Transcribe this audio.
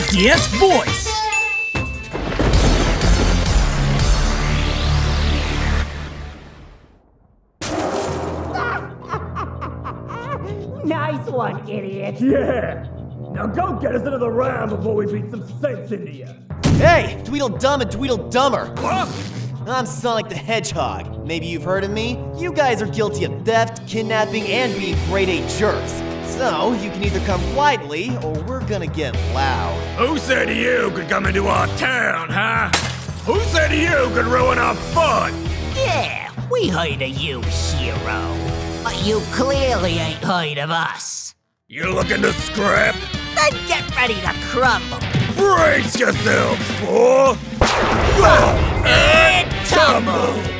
FPS voice. Nice one, idiot. Yeah. Now go get us another round before we beat some sense into you. Hey, Tweedledum and Tweedledumber. I'm Sonic the Hedgehog. Maybe you've heard of me? You guys are guilty of theft, kidnapping, and being grade A jerks. So, you can either come quietly, or we're gonna get loud. Who said you could come into our town, huh? Who said you could ruin our fun? Yeah, we heard of you, hero. But you clearly ain't heard of us. You looking to scrap? Then get ready to crumble. Brace yourself, fool! And tumble!